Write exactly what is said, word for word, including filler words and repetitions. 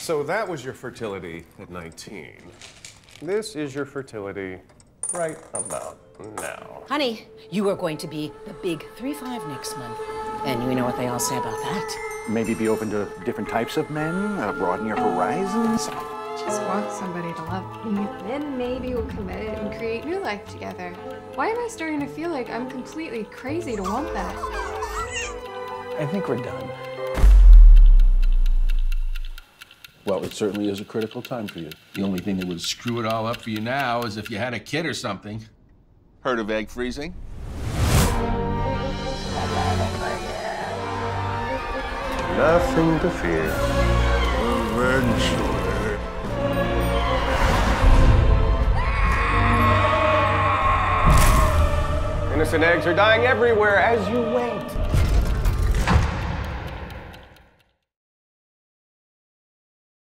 So that was your fertility at nineteen. This is your fertility right about now. Honey, you are going to be the big three five next month. And you know what they all say about that. Maybe be open to different types of men, uh, broaden your horizons. Just want somebody to love me. Then maybe we'll commit and create new life together. Why am I starting to feel like I'm completely crazy to want that? I think we're done. Well, it certainly is a critical time for you. The only thing that would screw it all up for you now is if you had a kid or something. Heard of egg freezing? Nothing to fear. Eventually. Innocent eggs are dying everywhere as you wait.